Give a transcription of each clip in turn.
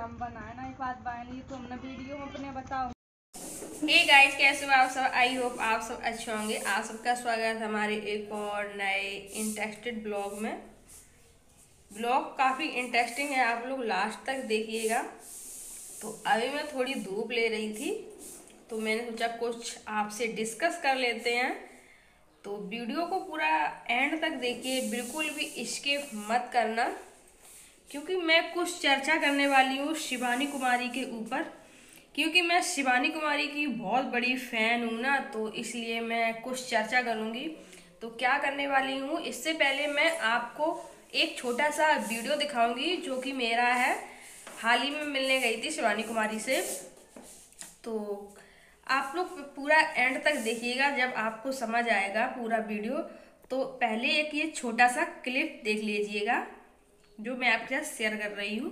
हम बनाए ना एक बात बनाई तो हमने वीडियो अपने बताओ। हे गाइस, कैसे हो आप सब? आई होप आप सब अच्छे होंगे। आप सबका स्वागत है हमारे एक और नए इंटरेस्टेड ब्लॉग में। ब्लॉग काफ़ी इंटरेस्टिंग है, आप लोग लास्ट तक देखिएगा। तो अभी मैं थोड़ी धूप ले रही थी तो मैंने सोचा कुछ आपसे डिस्कस कर लेते हैं। तो वीडियो को पूरा एंड तक देखिए, बिल्कुल भी स्किप मत करना, क्योंकि मैं कुछ चर्चा करने वाली हूँ शिवानी कुमारी के ऊपर। क्योंकि मैं शिवानी कुमारी की बहुत बड़ी फ़ैन हूँ ना, तो इसलिए मैं कुछ चर्चा करूँगी। तो क्या करने वाली हूँ, इससे पहले मैं आपको एक छोटा सा वीडियो दिखाऊँगी जो कि मेरा है। हाल ही में मिलने गई थी शिवानी कुमारी से। तो आप लोग पूरा एंड तक देखिएगा, जब आपको समझ आएगा पूरा वीडियो। तो पहले एक ये छोटा सा क्लिप देख लीजिएगा जो मैं आपके साथ शेयर कर रही हूँ।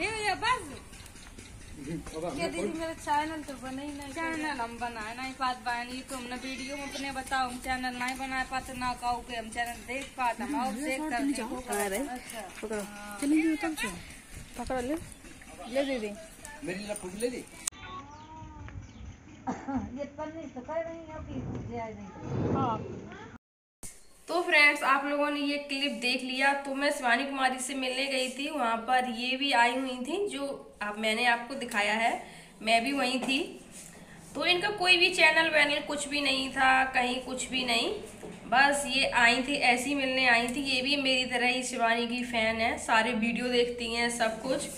ये बस क्या दीदी, मेरा चैनल तो बना ही नहीं। चैनल हम बनाए नहीं पात बनी, तो हमने वीडियो में अपने बताओ हम चैनल नहीं बना पाते ना, कहू के हम चैनल देख पाते हम और देख कर। अच्छा पकड़ो, चलिए पकड़ो, ले ले दीदी मेरी लपक ले दी। ये पन्नी तो कर रही है कि जे आई नहीं। हां तो फ्रेंड्स, आप लोगों ने ये क्लिप देख लिया। तो मैं शिवानी कुमारी से मिलने गई थी, वहाँ पर ये भी आई हुई थी जो आप मैंने आपको दिखाया है, मैं भी वहीं थी। तो इनका कोई भी चैनल वैनल कुछ भी नहीं था, कहीं कुछ भी नहीं, बस ये आई थी, ऐसे ही मिलने आई थी। ये भी मेरी तरह ही शिवानी की फ़ैन है, सारे वीडियो देखती हैं, सब कुछ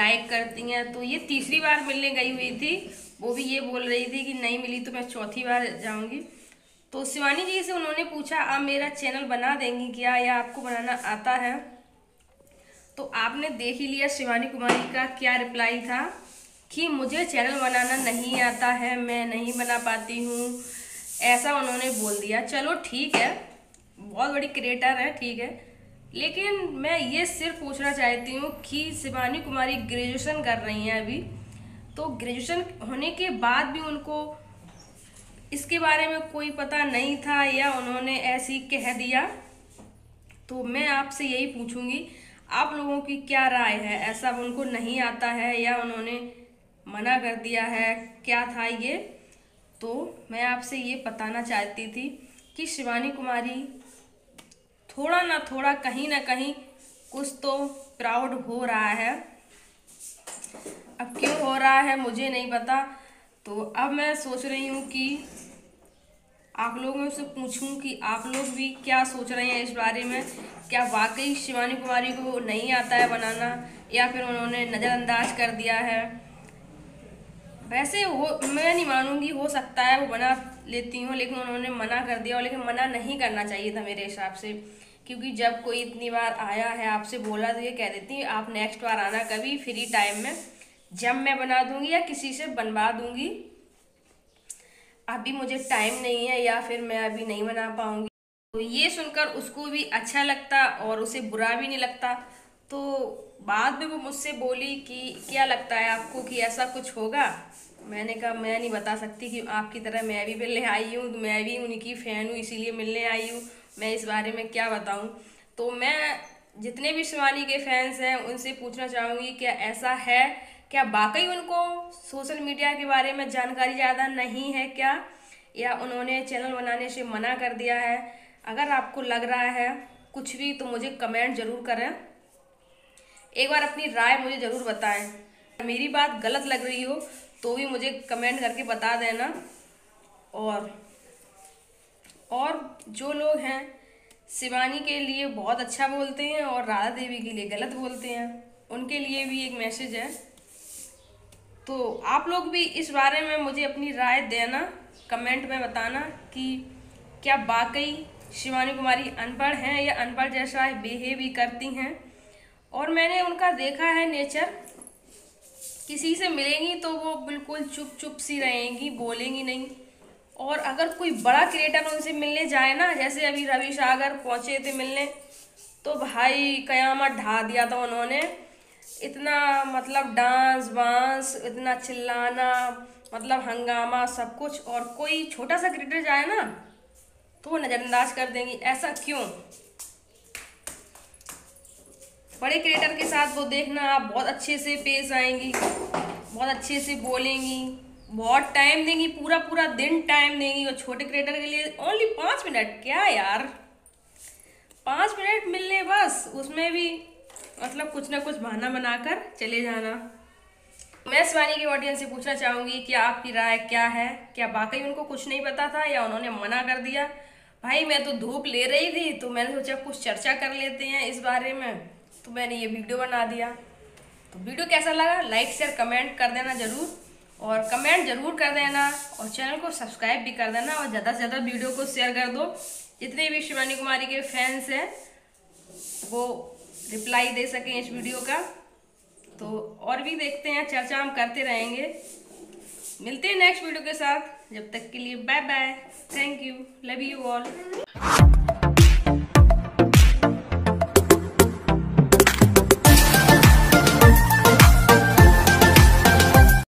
लाइक करती हैं। तो ये तीसरी बार मिलने गई हुई थी, वो भी ये बोल रही थी कि नहीं मिली तो मैं चौथी बार जाऊँगी। तो शिवानी जी से उन्होंने पूछा आप मेरा चैनल बना देंगी क्या, या आपको बनाना आता है? तो आपने देख ही लिया शिवानी कुमारी का क्या रिप्लाई था कि मुझे चैनल बनाना नहीं आता है, मैं नहीं बना पाती हूँ, ऐसा उन्होंने बोल दिया। चलो ठीक है, बहुत बड़ी क्रिएटर है, ठीक है, लेकिन मैं ये सिर्फ पूछना चाहती हूँ कि शिवानी कुमारी ग्रेजुएशन कर रही हैं अभी, तो ग्रेजुएशन होने के बाद भी उनको इसके बारे में कोई पता नहीं था या उन्होंने ऐसे ही कह दिया। तो मैं आपसे यही पूछूंगी, आप लोगों की क्या राय है, ऐसा उनको नहीं आता है या उन्होंने मना कर दिया है, क्या था ये? तो मैं आपसे ये बताना चाहती थी कि शिवानी कुमारी थोड़ा ना थोड़ा कहीं ना कहीं कुछ तो प्राउड हो रहा है। अब क्यों हो रहा है मुझे नहीं पता। तो अब मैं सोच रही हूँ कि आप लोगों से पूछूं कि आप लोग भी क्या सोच रहे हैं इस बारे में, क्या वाकई शिवानी कुमारी को नहीं आता है बनाना या फिर उन्होंने नज़रअंदाज कर दिया है। वैसे हो मैं नहीं मानूंगी, हो सकता है वो बना लेती हूँ, लेकिन उन्होंने मना कर दिया। लेकिन मना नहीं करना चाहिए था मेरे हिसाब से, क्योंकि जब कोई इतनी बार आया है आपसे बोला तो ये कह देती आप नेक्स्ट बार आना कभी फ्री टाइम में, जब मैं बना दूंगी या किसी से बनवा दूंगी, अभी मुझे टाइम नहीं है या फिर मैं अभी नहीं बना पाऊंगी। तो ये सुनकर उसको भी अच्छा लगता और उसे बुरा भी नहीं लगता। तो बाद में वो मुझसे बोली कि क्या लगता है आपको कि ऐसा कुछ होगा? मैंने कहा मैं नहीं बता सकती कि आपकी तरह मैं भी मिलने आई हूँ, मैं भी उनकी फ़ैन हूँ, इसीलिए मिलने आई हूँ, मैं इस बारे में क्या बताऊँ। तो मैं जितने भी शिवानी के फैंस हैं उनसे पूछना चाहूँगी क्या ऐसा है, क्या वाकई उनको सोशल मीडिया के बारे में जानकारी ज़्यादा नहीं है क्या, या उन्होंने चैनल बनाने से मना कर दिया है? अगर आपको लग रहा है कुछ भी तो मुझे कमेंट ज़रूर करें, एक बार अपनी राय मुझे ज़रूर बताएं। मेरी बात गलत लग रही हो तो भी मुझे कमेंट करके बता देना। और जो लोग हैं शिवानी के लिए बहुत अच्छा बोलते हैं और राधा देवी के लिए गलत बोलते हैं, उनके लिए भी एक मैसेज है। तो आप लोग भी इस बारे में मुझे अपनी राय देना, कमेंट में बताना कि क्या वाकई शिवानी कुमारी अनपढ़ हैं या अनपढ़ जैसा बिहेव ही करती हैं। और मैंने उनका देखा है नेचर, किसी से मिलेंगी तो वो बिल्कुल चुप सी रहेंगी, बोलेंगी नहीं। और अगर कोई बड़ा क्रिएटर उनसे मिलने जाए ना, जैसे अभी रवि सागर पहुँचे थे मिलने, तो भाई कयामत ढा दिया था उन्होंने। इतना मतलब डांस वांस, इतना चिल्लाना, मतलब हंगामा, सब कुछ। और कोई छोटा सा क्रिएटर जाए ना तो वो नज़रअंदाज कर देंगी, ऐसा क्यों? बड़े क्रिएटर के साथ वो देखना आप बहुत अच्छे से पेश आएंगी, बहुत अच्छे से बोलेंगी, बहुत टाइम देंगी, पूरा पूरा दिन टाइम देंगी। और छोटे क्रिएटर के लिए ओनली 5 मिनट, क्या यार 5 मिनट मिलने बस, उसमें भी मतलब कुछ ना कुछ बहाना बनाकर चले जाना। मैं शिवानी की ऑडियंस से पूछना चाहूँगी कि आपकी राय क्या है, क्या वाकई उनको कुछ नहीं पता था या उन्होंने मना कर दिया? भाई मैं तो धूप ले रही थी तो मैंने सोचा कुछ चर्चा कर लेते हैं इस बारे में, तो मैंने ये वीडियो बना दिया। तो वीडियो कैसा लगा लाइक शेयर कमेंट कर देना ज़रूर, और कमेंट ज़रूर कर देना, और चैनल को सब्सक्राइब भी कर देना, और ज़्यादा से ज़्यादा वीडियो को शेयर कर दो। जितने भी शिवानी कुमारी के फैंस हैं वो रिप्लाई दे सकें इस वीडियो का। तो और भी देखते हैं, चर्चा हम करते रहेंगे। मिलते हैं नेक्स्ट वीडियो के साथ, जब तक के लिए bye bye, thank you, love you all.